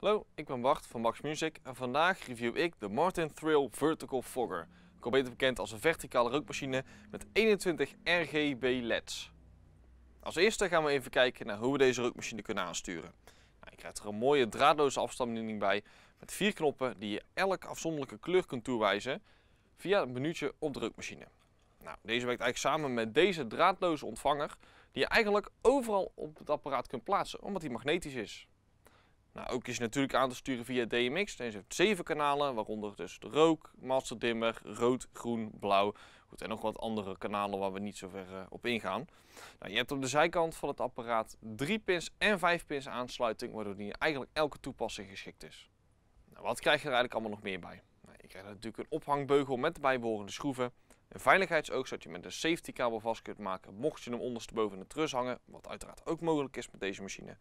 Hallo, ik ben Bart van BaxMusic en vandaag review ik de Martin Thrill Vertical Fogger. Ook beter bekend als een verticale rookmachine met 21 RGB LEDs. Als eerste gaan we even kijken naar hoe we deze rookmachine kunnen aansturen. Nou, je krijgt er een mooie draadloze afstandsbediening bij met 4 knoppen die je elke afzonderlijke kleur kunt toewijzen via het menu'tje op de rookmachine. Nou, deze werkt eigenlijk samen met deze draadloze ontvanger die je eigenlijk overal op het apparaat kunt plaatsen omdat die magnetisch is. Nou, ook is hij natuurlijk aan te sturen via DMX. Deze heeft 7 kanalen, waaronder dus de rook, masterdimmer, rood, groen, blauw. Goed, en nog wat andere kanalen waar we niet zo ver op ingaan. Nou, je hebt op de zijkant van het apparaat 3 pins en 5 pins aansluiting, waardoor die eigenlijk elke toepassing geschikt is. Nou, wat krijg je er eigenlijk allemaal nog meer bij? Nou, je krijgt natuurlijk een ophangbeugel met de bijbehorende schroeven. Een veiligheidsoog zodat je met een safety kabel vast kunt maken mocht je hem ondersteboven in de trus hangen. Wat uiteraard ook mogelijk is met deze machine.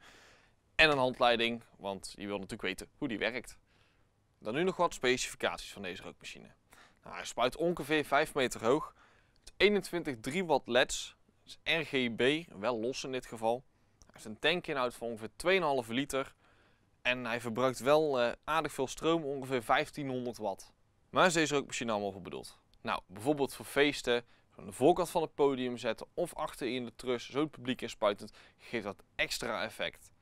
En een handleiding, want je wil natuurlijk weten hoe die werkt. Dan nu nog wat specificaties van deze rookmachine. Nou, hij spuit ongeveer 5 meter hoog. 21 3W LEDs, dus RGB, wel los in dit geval. Hij heeft een tankinhoud van ongeveer 2,5 liter. En hij verbruikt wel aardig veel stroom, ongeveer 1500 watt. Waar is deze rookmachine allemaal voor bedoeld? Nou, bijvoorbeeld voor feesten, aan de voorkant van het podium zetten of achter in de trus, zo het publiek inspuitend, geeft dat extra effect.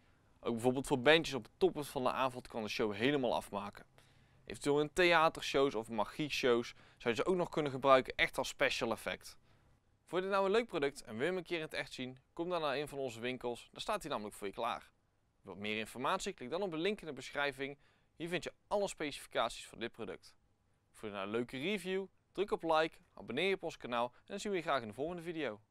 Ook bijvoorbeeld voor bandjes op het toppunt van de avond kan de show helemaal afmaken. Eventueel in theatershows of magieshows zou je ze ook nog kunnen gebruiken echt als special effect. Vond je dit nou een leuk product en wil je hem een keer in het echt zien? Kom dan naar een van onze winkels, daar staat hij namelijk voor je klaar. Wil je meer informatie? Klik dan op de link in de beschrijving. Hier vind je alle specificaties van dit product. Vond je nou een leuke review? Druk op like, abonneer je op ons kanaal en dan zien we je graag in de volgende video.